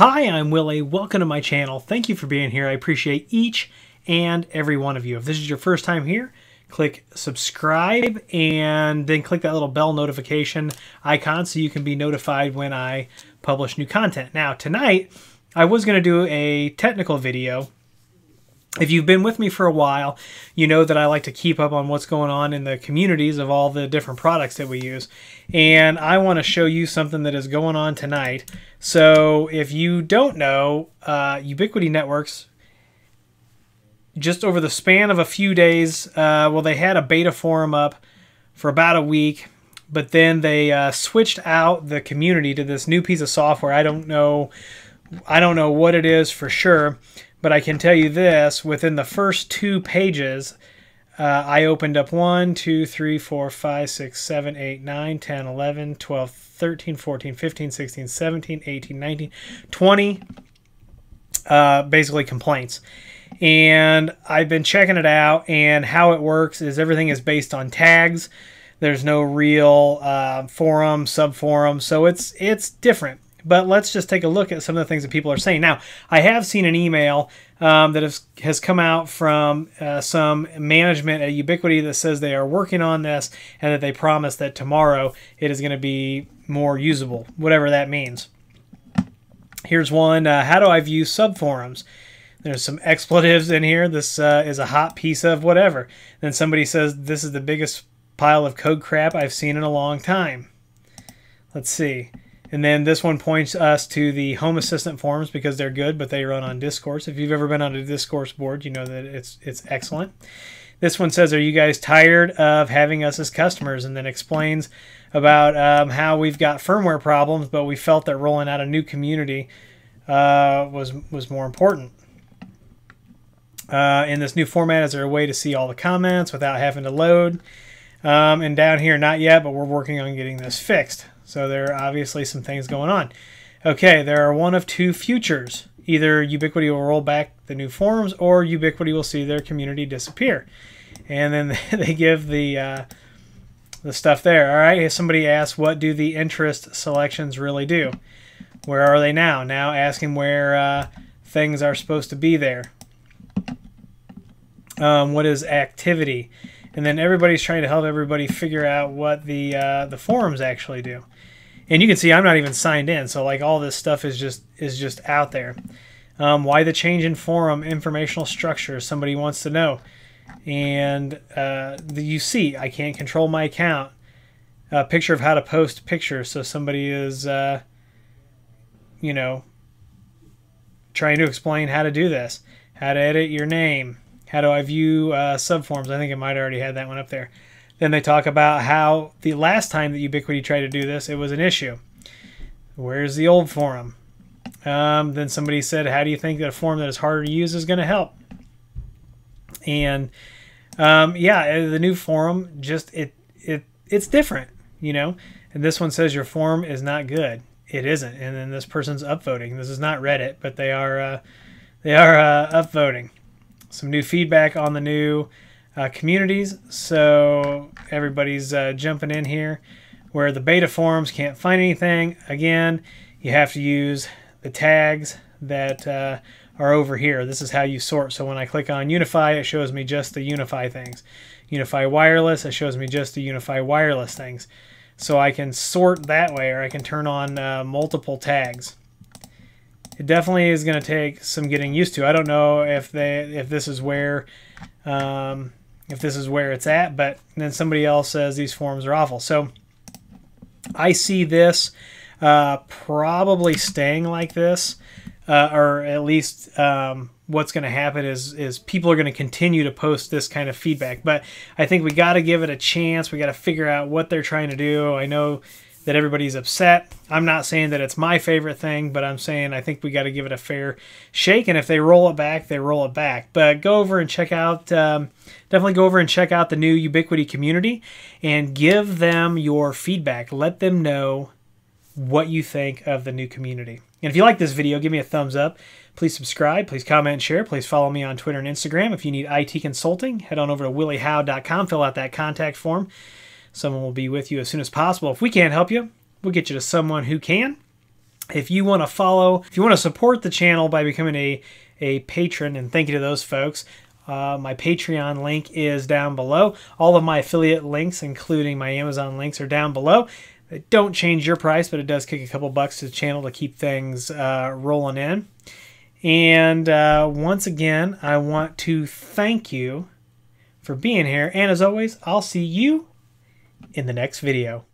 Hi, I'm Willie. Welcome to my channel. Thank you for being here. I appreciate each and every one of you. If this is your first time here, click subscribe and then click that little bell notification icon so you can be notified when I publish new content. Now, tonight, I was going to do a technical video. If you've been with me for a while, you know that I like to keep up on what's going on in the communities of all the different products that we use. And I want to show you something that is going on tonight. So if you don't know, Ubiquiti Networks, just over the span of a few days, well, they had a beta forum up for about a week, but then they switched out the community to this new piece of software. I don't know what it is for sure. But I can tell you this, within the first two pages, I opened up 1, 2, 3, 4, 5, 6, 7, 8, 9, 10, 11, 12, 13, 14, 15, 16, 17, 18, 19, 20, basically complaints. And I've been checking it out, and how it works is everything is based on tags. There's no real forum, sub-forum, so it's different. But let's just take a look at some of the things that people are saying. Now, I have seen an email that has come out from some management at Ubiquiti that says they are working on this and that they promise that tomorrow it is going to be more usable, whatever that means. Here's one, how do I view subforums? There's some expletives in here. This is a hot piece of whatever. Then somebody says this is the biggest pile of code crap I've seen in a long time. Let's see. And then this one points us to the Home Assistant forums because they're good, but they run on Discourse. If you've ever been on a Discourse board, you know that it's excellent. This one says, are you guys tired of having us as customers? And then explains about how we've got firmware problems, but we felt that rolling out a new community was more important. In this new format, is there a way to see all the comments without having to load? And down here, not yet, but we're working on getting this fixed. So there are obviously some things going on. Okay, there are one of two futures. Either Ubiquiti will roll back the new forums or Ubiquiti will see their community disappear. And then they give the stuff there. All right, somebody asked, what do the interest selections really do? Where are they now? Now asking where things are supposed to be there. What is activity? And then everybody's trying to help everybody figure out what the forums actually do. And you can see I'm not even signed in, so like all this stuff is just out there. Why the change in forum informational structure? Somebody wants to know. And you see, I can't control my account. A picture of how to post pictures. So somebody is, you know, trying to explain how to do this, how to edit your name. How do I view subforms? I think it might already had that one up there. Then they talk about how the last time that Ubiquiti tried to do this, it was an issue. Where's the old forum? Then somebody said, how do you think that a forum that is harder to use is going to help? And yeah, the new forum, just it's different, you know? And this one says your forum is not good. It isn't. And then this person's upvoting. This is not Reddit, but they are upvoting. Some new feedback on the new communities, so everybody's jumping in here. Where the beta forums can't find anything, again, you have to use the tags that are over here. This is how you sort. So when I click on UniFi, it shows me just the UniFi things. UniFi Wireless, it shows me just the UniFi Wireless things. So I can sort that way, or I can turn on multiple tags. It definitely is going to take some getting used to. I don't know if this is where it's at, but then somebody else says these forums are awful. So I see this probably staying like this, or at least what's going to happen is people are going to continue to post this kind of feedback. But I think we got to give it a chance. We got to figure out what they're trying to do. I know that everybody's upset. I'm not saying that it's my favorite thing, but I'm saying I think we got to give it a fair shake, and if they roll it back, they roll it back. But go over and check out, definitely go over and check out the new Ubiquiti community and give them your feedback. Let them know what you think of the new community. And if you like this video, give me a thumbs up. Please subscribe, please comment and share, please follow me on Twitter and Instagram. If you need IT consulting, head on over to williehow.com, fill out that contact form. Someone will be with you as soon as possible. If we can't help you, we'll get you to someone who can. If you want to follow, if you want to support the channel by becoming a patron, and thank you to those folks, my Patreon link is down below. All of my affiliate links, including my Amazon links, are down below. They don't change your price, but it does kick a couple bucks to the channel to keep things rolling in. And once again, I want to thank you for being here. And as always, I'll see you in the next video.